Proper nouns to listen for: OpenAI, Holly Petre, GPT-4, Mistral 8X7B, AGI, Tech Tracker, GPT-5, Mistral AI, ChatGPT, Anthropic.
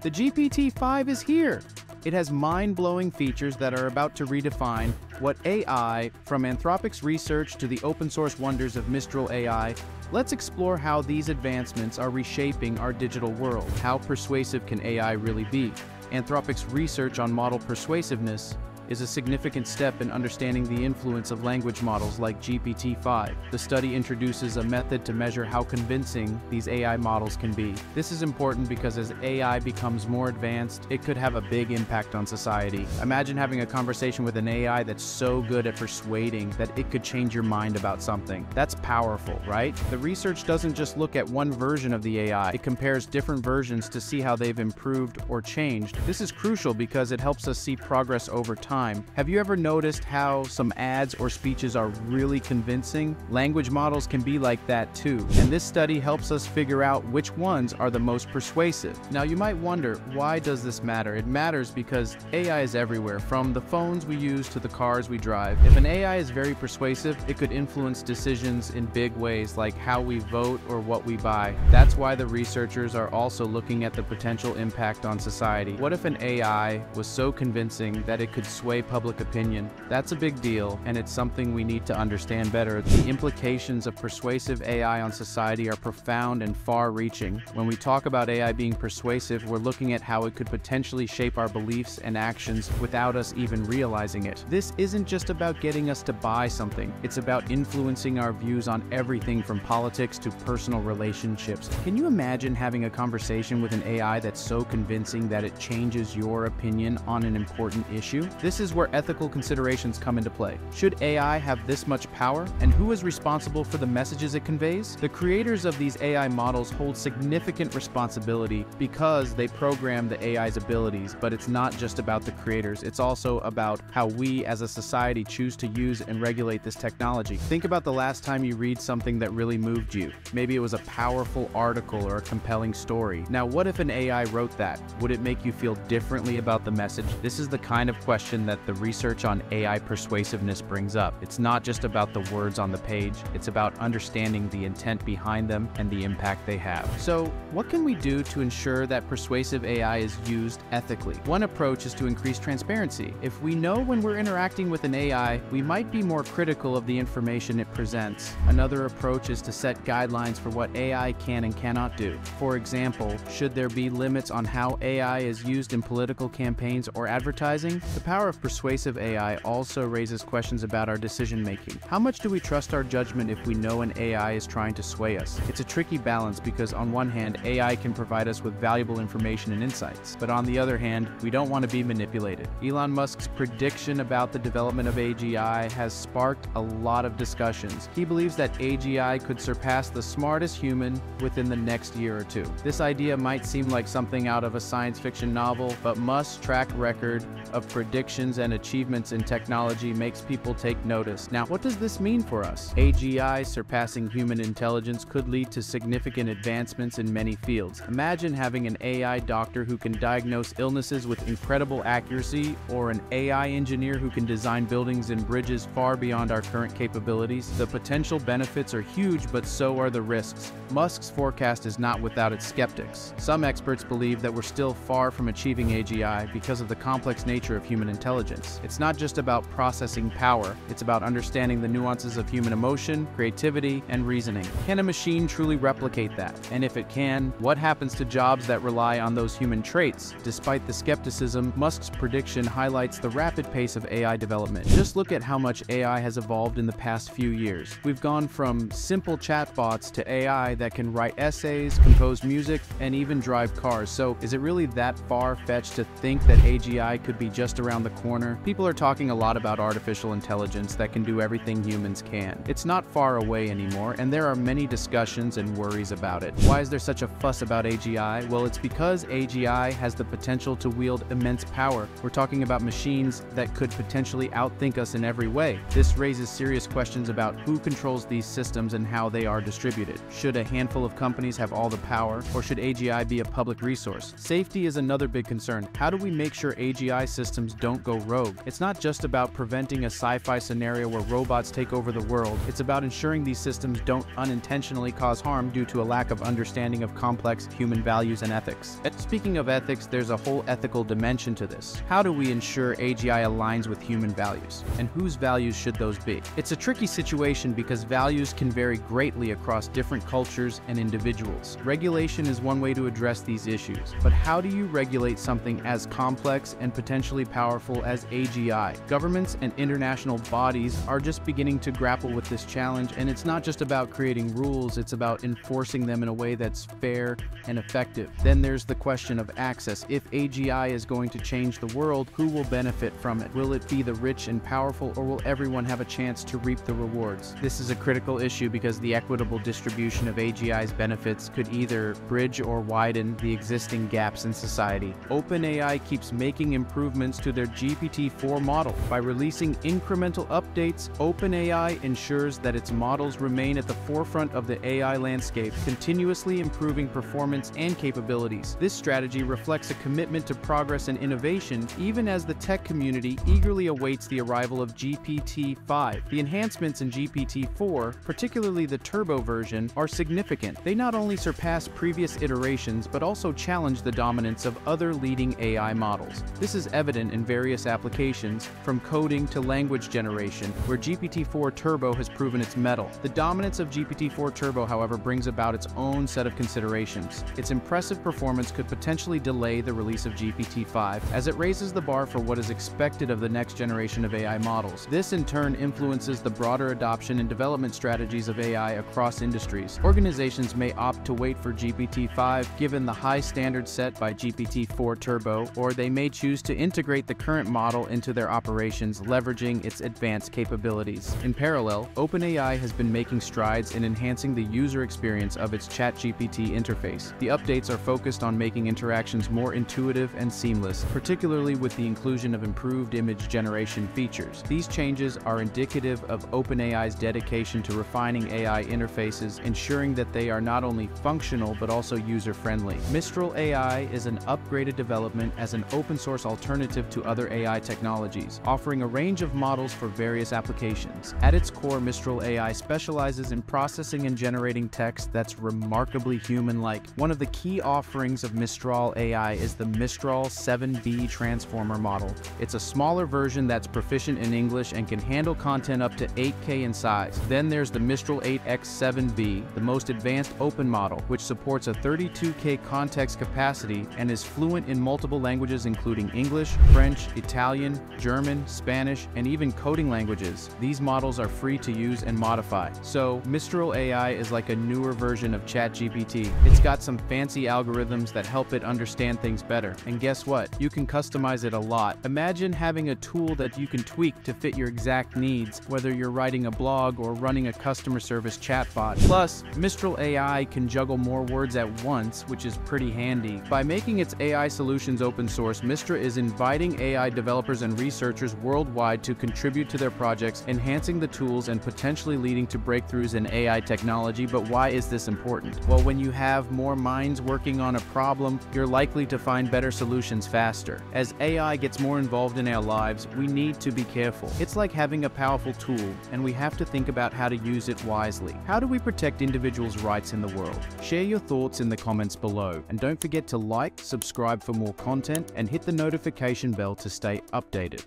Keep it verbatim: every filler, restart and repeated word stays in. The G P T five is here. It has mind-blowing features that are about to redefine what A I, from Anthropic's research to the open-source wonders of Mistral A I, let's explore how these advancements are reshaping our digital world. How persuasive can A I really be? Anthropic's research on model persuasiveness is a significant step in understanding the influence of language models like G P T five. The study introduces a method to measure how convincing these A I models can be. This is important because as A I becomes more advanced, it could have a big impact on society. Imagine having a conversation with an A I that's so good at persuading that it could change your mind about something. That's powerful, right? The research doesn't just look at one version of the A I. It compares different versions to see how they've improved or changed. This is crucial because it helps us see progress over time. Have you ever noticed how some ads or speeches are really convincing? Language models can be like that too, and this study helps us figure out which ones are the most persuasive. Now you might wonder, why does this matter? It matters because A I is everywhere, from the phones we use to the cars we drive. If an A I is very persuasive, it could influence decisions in big ways, like how we vote or what we buy. That's why the researchers are also looking at the potential impact on society. What if an A I was so convincing that it could sway public opinion? That's a big deal, and it's something we need to understand better. The implications of persuasive A I on society are profound and far-reaching. When we talk about A I being persuasive, we're looking at how it could potentially shape our beliefs and actions without us even realizing it. This isn't just about getting us to buy something. It's about influencing our views on everything from politics to personal relationships. Can you imagine having a conversation with an A I that's so convincing that it changes your opinion on an important issue? This This is where ethical considerations come into play. Should A I have this much power? And who is responsible for the messages it conveys? The creators of these A I models hold significant responsibility because they program the A I's abilities, but it's not just about the creators. It's also about how we as a society choose to use and regulate this technology. Think about the last time you read something that really moved you. Maybe it was a powerful article or a compelling story. Now, what if an A I wrote that? Would it make you feel differently about the message? This is the kind of question that the research on A I persuasiveness brings up. It's not just about the words on the page, it's about understanding the intent behind them and the impact they have. So, what can we do to ensure that persuasive A I is used ethically? One approach is to increase transparency. If we know when we're interacting with an A I, we might be more critical of the information it presents. Another approach is to set guidelines for what A I can and cannot do. For example, should there be limits on how A I is used in political campaigns or advertising? The power of persuasive A I also raises questions about our decision-making. How much do we trust our judgment if we know an A I is trying to sway us? It's a tricky balance because on one hand, A I can provide us with valuable information and insights, but on the other hand, we don't want to be manipulated. Elon Musk's prediction about the development of A G I has sparked a lot of discussions. He believes that A G I could surpass the smartest human within the next year or two. This idea might seem like something out of a science fiction novel, but Musk's track record of predictions and achievements in technology makes people take notice. Now, what does this mean for us? A G I surpassing human intelligence could lead to significant advancements in many fields. Imagine having an A I doctor who can diagnose illnesses with incredible accuracy, or an A I engineer who can design buildings and bridges far beyond our current capabilities. The potential benefits are huge, but so are the risks. Musk's forecast is not without its skeptics. Some experts believe that we're still far from achieving A G I because of the complex nature of human intelligence. Intelligence. It's not just about processing power, it's about understanding the nuances of human emotion, creativity, and reasoning. Can a machine truly replicate that? And if it can, what happens to jobs that rely on those human traits? Despite the skepticism, Musk's prediction highlights the rapid pace of A I development. Just look at how much A I has evolved in the past few years. We've gone from simple chatbots to A I that can write essays, compose music, and even drive cars. So is it really that far-fetched to think that A G I could be just around the corner? People are talking a lot about artificial intelligence that can do everything humans can. It's not far away anymore, and there are many discussions and worries about it. Why is there such a fuss about A G I? Well, it's because A G I has the potential to wield immense power. We're talking about machines that could potentially outthink us in every way. This raises serious questions about who controls these systems and how they are distributed. Should a handful of companies have all the power, or should A G I be a public resource? Safety is another big concern. How do we make sure A G I systems don't go rogue. It's not just about preventing a sci-fi scenario where robots take over the world, it's about ensuring these systems don't unintentionally cause harm due to a lack of understanding of complex human values and ethics. And speaking of ethics, there's a whole ethical dimension to this. How do we ensure A G I aligns with human values? And whose values should those be? It's a tricky situation because values can vary greatly across different cultures and individuals. Regulation is one way to address these issues, but how do you regulate something as complex and potentially powerful as A G I? Governments and international bodies are just beginning to grapple with this challenge, and it's not just about creating rules, it's about enforcing them in a way that's fair and effective. Then there's the question of access. If A G I is going to change the world, who will benefit from it? Will it be the rich and powerful, or will everyone have a chance to reap the rewards? This is a critical issue because the equitable distribution of A G I's benefits could either bridge or widen the existing gaps in society. OpenAI keeps making improvements to their G P T four model. By releasing incremental updates, OpenAI ensures that its models remain at the forefront of the A I landscape, continuously improving performance and capabilities. This strategy reflects a commitment to progress and innovation, even as the tech community eagerly awaits the arrival of G P T five. The enhancements in G P T four, particularly the turbo version, are significant. They not only surpass previous iterations, but also challenge the dominance of other leading A I models. This is evident in various applications, from coding to language generation, where G P T four Turbo has proven its mettle. The dominance of G P T four Turbo, however, brings about its own set of considerations. Its impressive performance could potentially delay the release of G P T five, as it raises the bar for what is expected of the next generation of A I models. This, in turn, influences the broader adoption and development strategies of A I across industries. Organizations may opt to wait for G P T five, given the high standards set by G P T four Turbo, or they may choose to integrate the current model into their operations, leveraging its advanced capabilities. In parallel, OpenAI has been making strides in enhancing the user experience of its ChatGPT interface. The updates are focused on making interactions more intuitive and seamless, particularly with the inclusion of improved image generation features. These changes are indicative of OpenAI's dedication to refining A I interfaces, ensuring that they are not only functional but also user-friendly. Mistral A I is an upgraded development as an open-source alternative to other A I technologies, offering a range of models for various applications. At its core, Mistral A I specializes in processing and generating text that's remarkably human-like. One of the key offerings of Mistral A I is the Mistral seven B Transformer model. It's a smaller version that's proficient in English and can handle content up to eight K in size. Then there's the Mistral eight X seven B, the most advanced open model, which supports a thirty-two K context capacity and is fluent in multiple languages including English, French, Italian, German, Spanish, and even coding languages. These models are free to use and modify. So, Mistral A I is like a newer version of ChatGPT. It's got some fancy algorithms that help it understand things better. And guess what? You can customize it a lot. Imagine having a tool that you can tweak to fit your exact needs, whether you're writing a blog or running a customer service chatbot. Plus, Mistral A I can juggle more words at once, which is pretty handy. By making its A I solutions open source, Mistral is inviting A I developers and researchers worldwide to contribute to their projects, enhancing the tools and potentially leading to breakthroughs in A I technology. But why is this important? Well, when you have more minds working on a problem, you're likely to find better solutions faster. As A I gets more involved in our lives, we need to be careful. It's like having a powerful tool, and we have to think about how to use it wisely. How do we protect individuals' rights in the world? Share your thoughts in the comments below, and don't forget to like, subscribe for more content, and hit the notification bell to stay updated.